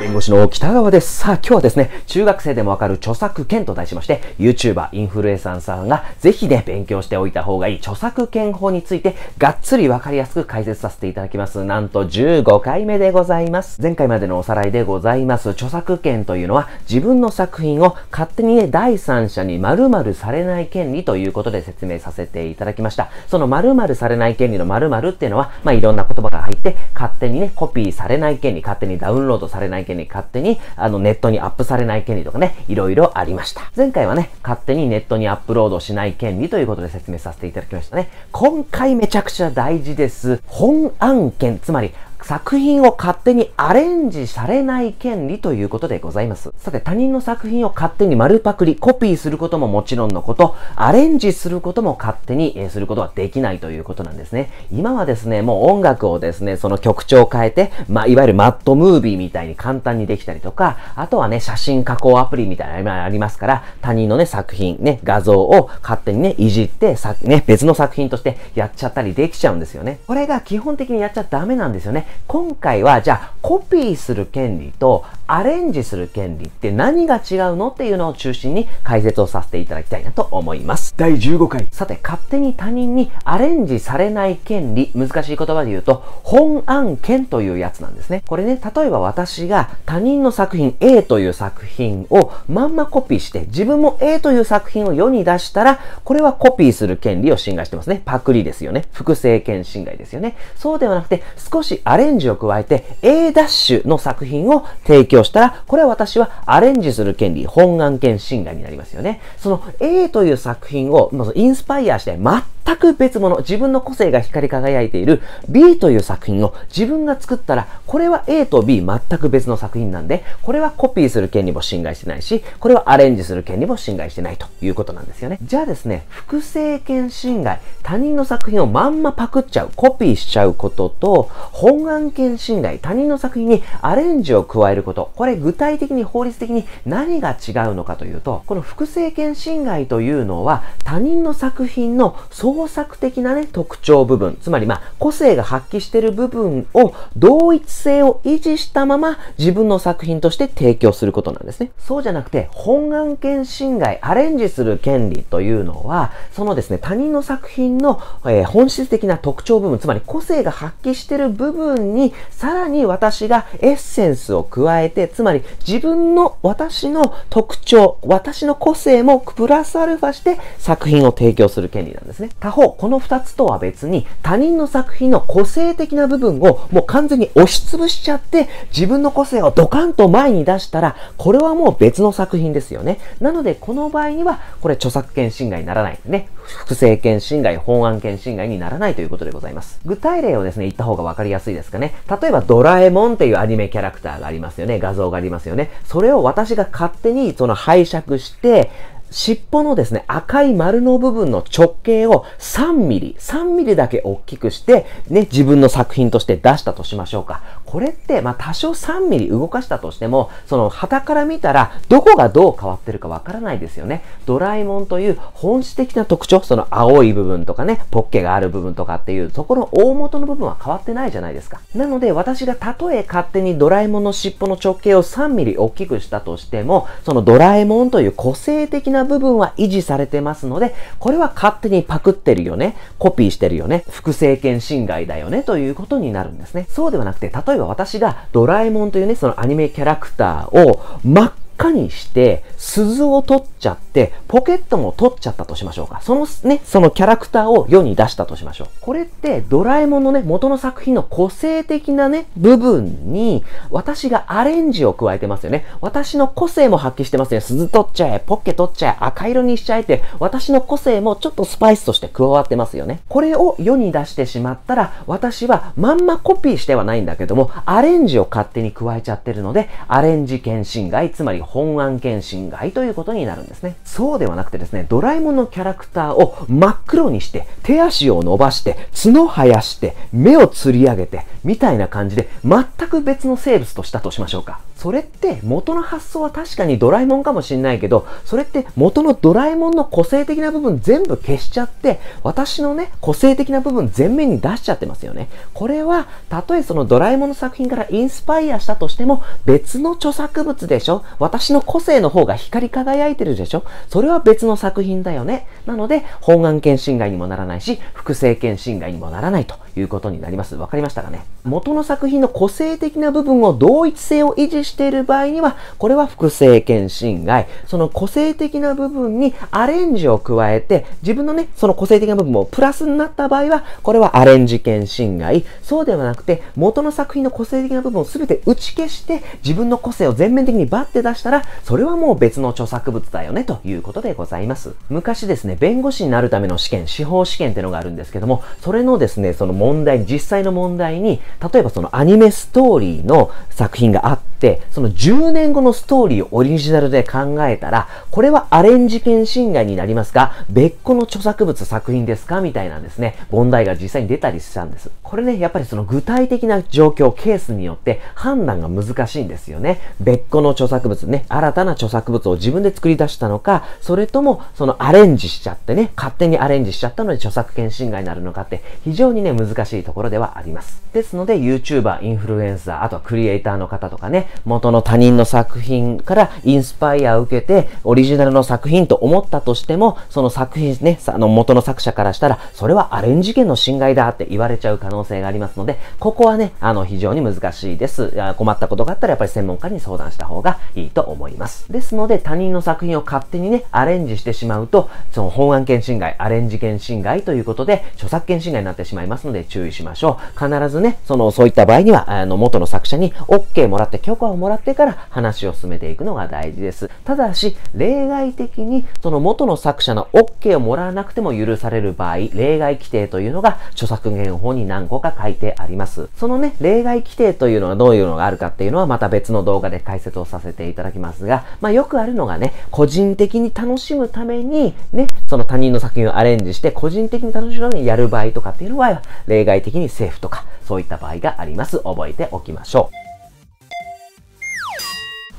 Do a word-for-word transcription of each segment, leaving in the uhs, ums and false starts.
弁護士の北川です。さあ、今日はですね、中学生でもわかる著作権と題しまして、YouTuber、インフルエンサーさんがぜひね、勉強しておいた方がいい著作権法について、がっつりわかりやすく解説させていただきます。なんとじゅうごかいめでございます。前回までのおさらいでございます。著作権というのは、自分の作品を勝手にね、第三者に〇〇されない権利ということで説明させていただきました。その〇〇されない権利の〇〇っていうのは、まあ、いろんな言葉が入って、勝手にね、コピーされない権利、勝手にダウンロードされない権利、勝手にあのネットにアップされない権利とかね、いろいろありました。前回はね、勝手にネットにアップロードしない権利ということで説明させていただきましたね。今回めちゃくちゃ大事です。本案権、つまり、作品を勝手にアレンジされない権利ということでございます。さて、他人の作品を勝手に丸パクリ、コピーすることももちろんのこと、アレンジすることも勝手にすることはできないということなんですね。今はですね、もう音楽をですね、その曲調を変えて、まあ、いわゆるマッドムービーみたいに簡単にできたりとか、あとはね、写真加工アプリみたいなのがありますから、他人のね、作品、ね、画像を勝手にね、いじって、さ、ね、別の作品としてやっちゃったりできちゃうんですよね。これが基本的にやっちゃダメなんですよね。今回はじゃあコピーする権利とアレンジする権利って何が違うのっていうのを中心に解説をさせていただきたいなと思います。だいじゅうごかい。さて、勝手に他人にアレンジされない権利、難しい言葉で言うと本案権というやつなんですね。これね、例えば私が他人の作品 A という作品をまんまコピーして自分も A という作品を世に出したら、これはコピーする権利を侵害してますね。パクリですよね。複製権侵害ですよね。そうではなくて、少しアレンジアレンジを加えて A ダッシュの作品を提供したら、これは私はアレンジする権利、本案権侵害になりますよね。その A という作品をインスパイアして全く別物、自分の個性が光り輝いている B という作品を自分が作ったら、これは A と B 全く別の作品なんで、これはコピーする権利も侵害してないし、これはアレンジする権利も侵害してないということなんですよね。じゃあですね、複製権侵害、他人の作品をまんまパクっちゃう、コピーしちゃうことと、本案案権侵害、他人の作品にアレンジを加えること。これ具体的に法律的に何が違うのかというと、この複製権侵害というのは他人の作品の創作的なね、特徴部分、つまりまあ個性が発揮している部分を同一性を維持したまま自分の作品として提供することなんですね。そうじゃなくて、本案権侵害、アレンジする権利というのは、そのですね、他人の作品の、えー、本質的な特徴部分、つまり個性が発揮している部分にさらに私がエッセンスを加えて、つまり自分の私の特徴、私の個性もプラスアルファして作品を提供する権利なんですね。他方、このふたつとは別に他人の作品の個性的な部分をもう完全に押しつぶしちゃって自分の個性をドカンと前に出したら、これはもう別の作品ですよね。なのでこの場合にはこれ著作権侵害にならないね。複製権侵害、本案権侵害にならないということでございます。具体例をですね、言った方がわかりやすいですかね。例えばドラえもんっていうアニメキャラクターがありますよね。画像がありますよね。それを私が勝手にその拝借して、尻尾のですね、赤い丸の部分の直径をさんミリ、さんミリだけ大きくして、ね、自分の作品として出したとしましょうか。これって、まあ、多少さんミリ動かしたとしても、その、旗から見たら、どこがどう変わってるかわからないですよね。ドラえもんという本質的な特徴、その青い部分とかね、ポッケがある部分とかっていう、そこの大元の部分は変わってないじゃないですか。なので、私がたとえ勝手にドラえもんの尻尾の直径をさんミリ大きくしたとしても、そのドラえもんという個性的な部分は維持されてますので、これは勝手にパクってるよね、コピーしてるよね、複製権侵害だよねということになるんですね。そうではなくて、例えば私がドラえもんというね、そのアニメキャラクターを真っ赤にして鈴を取っちゃってポケットも取っちゃったとしましょうか。そのね、そのキャラクターを世に出したとしましょう。これってドラえもんのね、元の作品の個性的なね、部分に私がアレンジを加えてますよね。私の個性も発揮してますね。鈴取っちゃえ、ポッケ取っちゃえ、赤色にしちゃえって私の個性もちょっとスパイスとして加わってますよね。これを世に出してしまったら、私はまんまコピーしてはないんだけども、アレンジを勝手に加えちゃってるので、アレンジ権侵害、つまり本案件侵害ということになるんですね。そうではなくてですね、ドラえもんのキャラクターを真っ黒にして、手足を伸ばして、角生やして、目をつり上げて、みたいな感じで、全く別の生物としたとしましょうか。それって元の発想は確かにドラえもんかもしれないけど、それって元のドラえもんの個性的な部分全部消しちゃって、私のね、個性的な部分全面に出しちゃってますよね。これは、たとえそのドラえもんの作品からインスパイアしたとしても、別の著作物でしょ？私の個性の方が光り輝いてるでしょ？それは別の作品だよね。なので、本案権侵害にもならないし、複製権侵害にもならないということになります。わかりましたかね？元の作品の個性的な部分を同一性を維持してしている場合には、これは複製権侵害。その個性的な部分にアレンジを加えて、自分のね、その個性的な部分もプラスになった場合は、これはアレンジ権侵害。そうではなくて、元の作品の個性的な部分を全て打ち消して、自分の個性を全面的にバッて出したら、それはもう別の著作物だよね、ということでございます。昔ですね、弁護士になるための試験、司法試験ってのがあるんですけども、それのですね、その問題、実際の問題に、例えばそのアニメストーリーの作品があって、そのじゅうねんごのストーリーをオリジナルで考えたら、これはアレンジ権侵害になりますか？別個の著作物作品ですか？みたいなんですね、問題が実際に出たりしたんです。これね、やっぱりその具体的な状況、ケースによって判断が難しいんですよね。別個の著作物ね、新たな著作物を自分で作り出したのか、それともそのアレンジしちゃってね、勝手にアレンジしちゃったので著作権侵害になるのかって、非常にね、難しいところではあります。ですので、YouTuber、インフルエンサー、あとはクリエイターの方とかね、元の他人の作品からインスパイアを受けてオリジナルの作品と思ったとしても、その作品ね、あの元の作者からしたらそれはアレンジ権の侵害だって言われちゃう可能性がありますので、ここはね、あの非常に難しいです。困ったことがあったらやっぱり専門家に相談した方がいいと思います。ですので、他人の作品を勝手にね、アレンジしてしまうと、その本案権侵害、アレンジ権侵害ということで著作権侵害になってしまいますので注意しましょう。必ずね、そのそういった場合にはあの元の作者に オーケー もらって許可をもらってから話を進めていくのが大事です。ただし、例外的にその元の作者の オーケー をもらわなくても許される場合、例外規定というのが著作権法に何個か書いてあります。そのね、例外規定というのはどういうのがあるかっていうのはまた別の動画で解説をさせていただきますが、まあよくあるのがね、個人的に楽しむためにね、その他人の作品をアレンジして個人的に楽しむためにやる場合とかっていうのは、例外的にセーフとか、そういった場合があります。覚えておきましょう。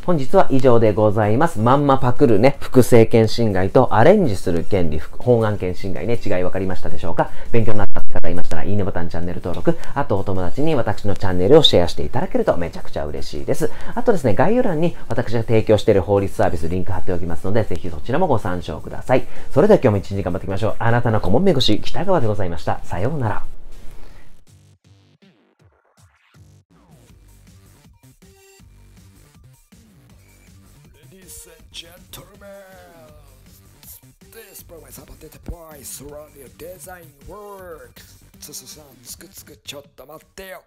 本日は以上でございます。まんまパクるね、複製権侵害とアレンジする権利、本案権侵害ね、違い分かりましたでしょうか？勉強になった方いましたら、いいねボタン、チャンネル登録、あとお友達に私のチャンネルをシェアしていただけるとめちゃくちゃ嬉しいです。あとですね、概要欄に私が提供している法律サービス、リンク貼っておきますので、ぜひそちらもご参照ください。それでは今日も一日頑張っていきましょう。あなたの顧問弁護士、北川でございました。さようなら。Gentlemen, this program is about data points around your design work. つつさん、つくつく、ちょっと待ってよ。